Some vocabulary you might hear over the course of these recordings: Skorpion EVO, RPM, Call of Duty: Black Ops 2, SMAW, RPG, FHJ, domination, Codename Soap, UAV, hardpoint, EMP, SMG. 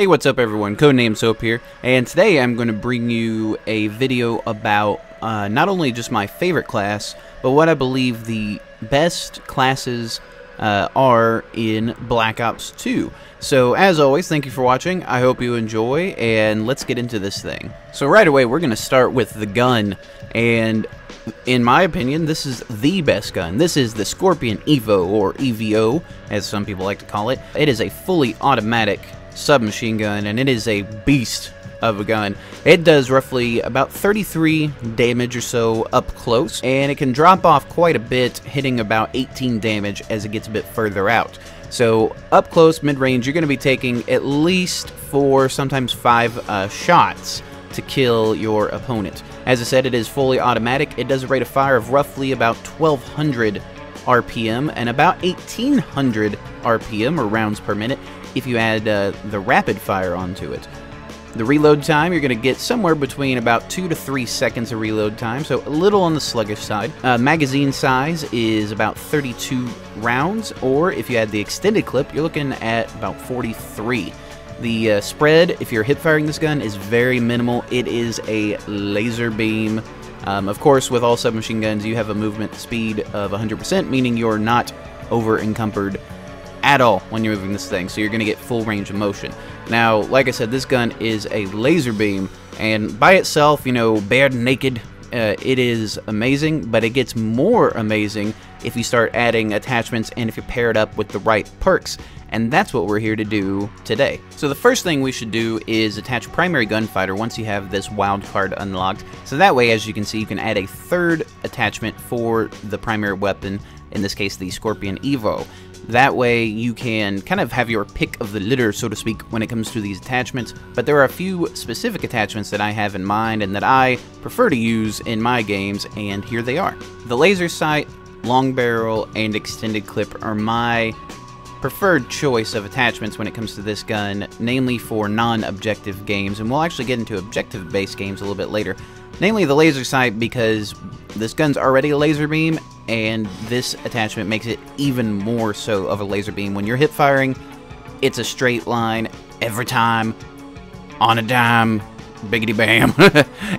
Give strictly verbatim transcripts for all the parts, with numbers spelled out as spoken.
Hey, what's up everyone, Codename Soap here, and today I'm going to bring you a video about uh, not only just my favorite class, but what I believe the best classes uh, are in Black Ops two. So as always, thank you for watching, I hope you enjoy, and let's get into this thing. So right away, we're going to start with the gun, and in my opinion, this is the best gun. This is the Skorpion EVO, or E V O, as some people like to call it. It is a fully automatic submachine gun, and it is a beast of a gun. It does roughly about thirty-three damage or so up close, and it can drop off quite a bit, hitting about eighteen damage as it gets a bit further out. So up close, mid-range, you're going to be taking at least four, sometimes five uh, shots to kill your opponent. As I said, it is fully automatic. It does a rate of fire of roughly about twelve hundred R P M and about eighteen hundred R P M, or rounds per minute, if you add uh, the rapid fire onto it. The reload time, you're going to get somewhere between about two to three seconds of reload time, so a little on the sluggish side. Uh, magazine size is about thirty-two rounds, or if you add the extended clip, you're looking at about forty-three. The uh, spread, if you're hip firing this gun, is very minimal. It is a laser beam. Um, of course, with all submachine guns, you have a movement speed of one hundred percent, meaning you're not over-encumbered at all when you're moving this thing, so you're going to get full range of motion. Now, like I said, this gun is a laser beam, and by itself, you know, bared naked, uh, it is amazing, but it gets more amazing if you start adding attachments and if you pair it up with the right perks, and that's what we're here to do today. So the first thing we should do is attach primary gunfighter once you have this wild card unlocked, so that way, as you can see, you can add a third attachment for the primary weapon, in this case the Skorpion EVO. That way you can kind of have your pick of the litter, so to speak, when it comes to these attachments, but there are a few specific attachments that I have in mind and that I prefer to use in my games, and here they are. The laser sight, long barrel, and extended clip are my preferred choice of attachments when it comes to this gun, namely for non-objective games, and we'll actually get into objective-based games a little bit later. Namely the laser sight, because this gun's already a laser beam, and this attachment makes it even more so of a laser beam. When you're hip firing, it's a straight line every time, on a dime, biggity bam.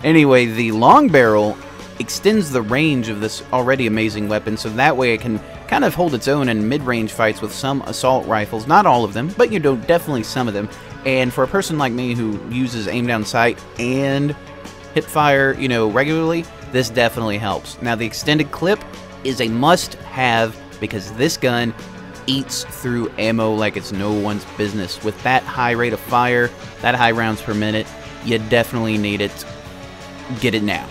Anyway, the long barrel extends the range of this already amazing weapon, so that way it can kind of hold its own in mid-range fights with some assault rifles. Not all of them, but you know, definitely some of them. And for a person like me who uses aim down sight and hip fire, you know, regularly, this definitely helps. Now the extended clip is a must-have because this gun eats through ammo like it's no one's business. With that high rate of fire, that high rounds per minute, you definitely need it. Get it now.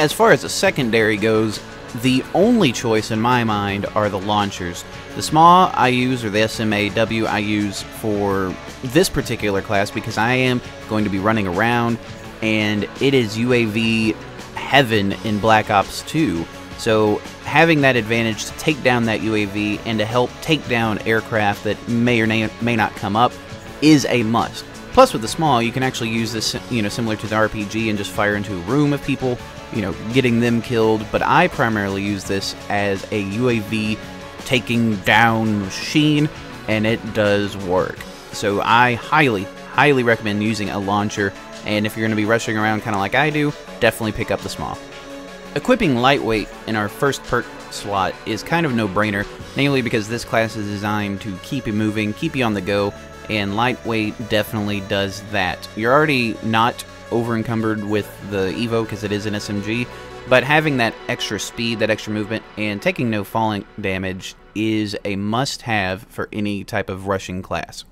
As far as the secondary goes, the only choice in my mind are the launchers. The SMAW I use, or the S M A W I use for this particular class because I am going to be running around, and it is U A V heaven in Black Ops two. So having that advantage to take down that U A V and to help take down aircraft that may or may not come up is a must. Plus with the SMAW, you can actually use this, you know, similar to the R P G and just fire into a room of people, you know, getting them killed. But I primarily use this as a U A V taking down machine, and it does work. So I highly, highly recommend using a launcher, and if you're going to be rushing around kind of like I do, definitely pick up the SMAW. Equipping lightweight in our first perk slot is kind of no-brainer, namely because this class is designed to keep you moving, keep you on the go, and lightweight definitely does that. You're already not over-encumbered with the EVO because it is an S M G, but having that extra speed, that extra movement, and taking no falling damage is a must-have for any type of rushing class.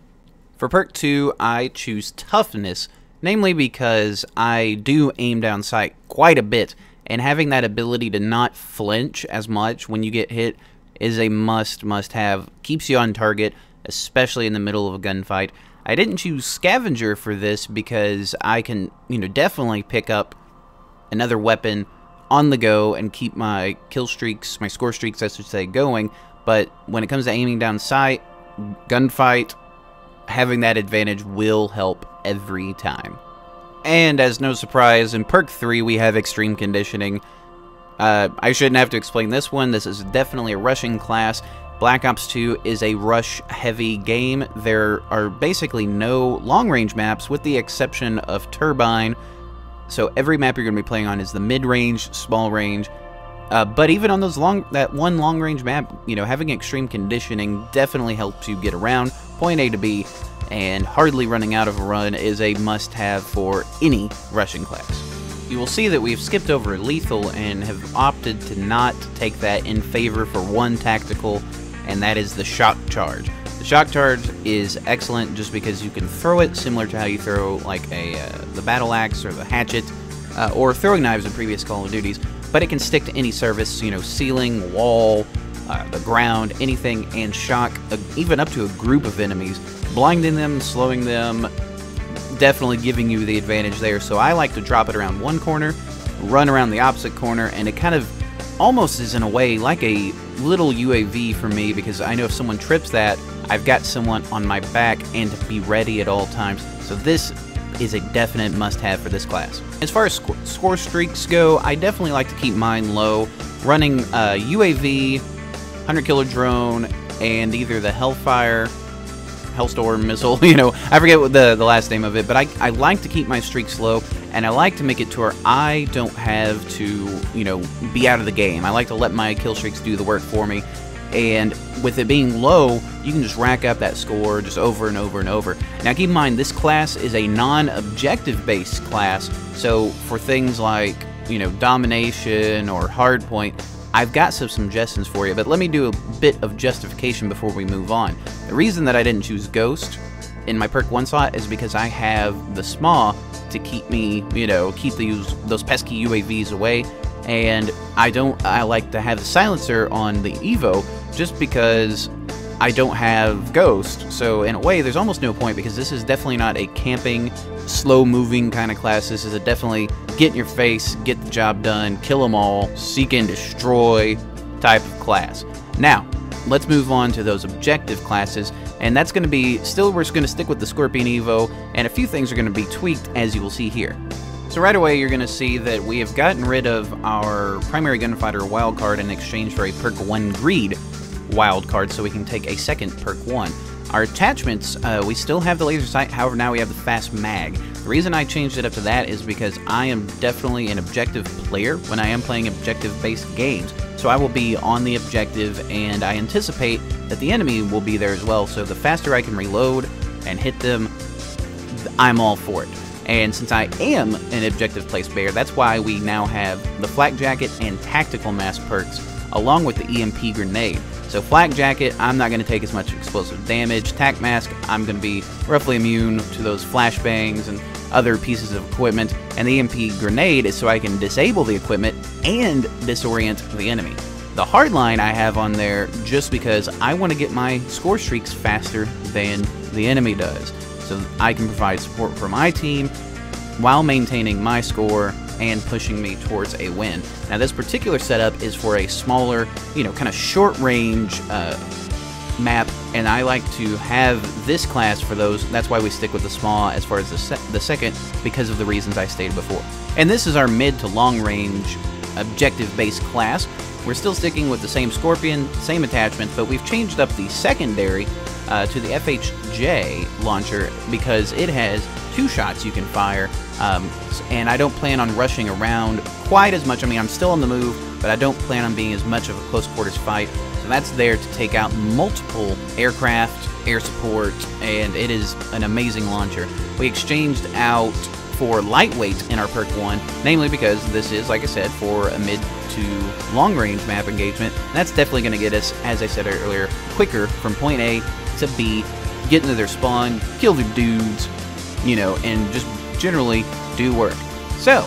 For perk two, I choose toughness, namely because I do aim down sight quite a bit, and having that ability to not flinch as much when you get hit is a must, must have. Keeps you on target, especially in the middle of a gunfight. I didn't choose scavenger for this because I can, you know, definitely pick up another weapon on the go and keep my kill streaks, my score streaks, I should say, going. But when it comes to aiming down sight, gunfight, having that advantage will help every time. And as no surprise, in perk three we have extreme conditioning. Uh, I shouldn't have to explain this one. This is definitely a rushing class, Black Ops two is a rush-heavy game. There are basically no long-range maps with the exception of Turbine, so every map you're going to be playing on is the mid-range, small-range, uh, but even on those long, that one long-range map, you know, having extreme conditioning definitely helps you get around point A to B, and hardly running out of a run is a must-have for any rushing class. You will see that we've skipped over lethal and have opted to not take that in favor for one tactical, and that is the shock charge. The shock charge is excellent just because you can throw it similar to how you throw like a uh, the battle axe or the hatchet uh, or throwing knives in previous Call of Duties, but it can stick to any surface, you know, ceiling, wall, uh, the ground, anything, and shock uh, even up to a group of enemies, blinding them, slowing them, definitely giving you the advantage there. So I like to drop it around one corner, run around the opposite corner, and it kind of almost is in a way like a little U A V for me, because I know if someone trips that, I've got someone on my back and to be ready at all times. So this is a definite must-have for this class. As far as sc score streaks go, I definitely like to keep mine low, running uh, U A V, one hundred killer drone, and either the Hellfire, Hellstorm missile, you know, I forget what the, the last name of it, but I, I like to keep my streaks low, and I like to make it to where I don't have to, you know, be out of the game. I like to let my kill streaks do the work for me, and with it being low, you can just rack up that score just over and over and over. Now keep in mind, this class is a non-objective based class, so for things like, you know, domination or hardpoint, I've got some suggestions for you, but let me do a bit of justification before we move on. The reason that I didn't choose Ghost in my perk one slot is because I have the SMAW to keep me, you know, keep these those pesky U A Vs away, and I don't. I like to have the silencer on the Evo just because I don't have Ghost. So in a way, there's almost no point, because this is definitely not a camping, slow-moving kind of class. This is a definitely get in your face, get the job done, kill them all, seek and destroy type of class. Now, let's move on to those objective classes, and that's going to be, still we're just going to stick with the Skorpion Evo, and a few things are going to be tweaked, as you will see here. So right away, you're going to see that we have gotten rid of our primary gunfighter wildcard in exchange for a perk one greed wildcard, so we can take a second perk one. Our attachments, uh, we still have the laser sight, however now we have the fast mag. The reason I changed it up to that is because I am definitely an objective player when I am playing objective-based games. So I will be on the objective, and I anticipate that the enemy will be there as well, so the faster I can reload and hit them, I'm all for it. And since I am an objective-based player, that's why we now have the flak jacket and tactical mass perks, along with the E M P grenade. So flak jacket, I'm not going to take as much explosive damage. Tac mask, I'm going to be roughly immune to those flashbangs and other pieces of equipment. And the E M P grenade is so I can disable the equipment and disorient the enemy. The hardline I have on there just because I want to get my score streaks faster than the enemy does, so I can provide support for my team while maintaining my score and pushing me towards a win. Now this particular setup is for a smaller, you know, kind of short range uh, map, and I like to have this class for those. That's why we stick with the small as far as the, se the second, because of the reasons I stated before. And this is our mid to long range objective based class. We're still sticking with the same Skorpion, same attachments, but we've changed up the secondary uh, to the F H J launcher because it has two shots you can fire, um, and I don't plan on rushing around quite as much. I mean, I'm still on the move, but I don't plan on being as much of a close quarters fight, so that's there to take out multiple aircraft, air support, and it is an amazing launcher. We exchanged out for lightweight in our perk one, namely because this is, like I said, for a mid to long range map engagement. That's definitely going to get us, as I said earlier, quicker from point A to B, get into their spawn, kill their dudes, you know, and just generally do work. So,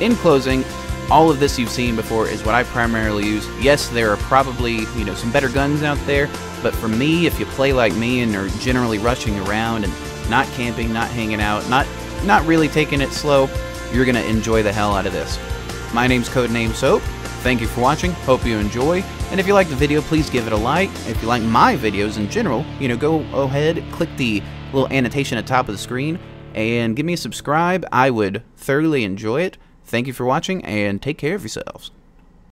in closing, all of this you've seen before is what I primarily use. Yes, there are probably, you know, some better guns out there, but for me, if you play like me and are generally rushing around and not camping, not hanging out, not, not really taking it slow, you're going to enjoy the hell out of this. My name's Codename Soap. Thank you for watching. Hope you enjoy. And if you like the video, please give it a like. If you like my videos in general, you know, go ahead, click the little annotation at the top of the screen and give me a subscribe. I would thoroughly enjoy it. Thank you for watching, and take care of yourselves.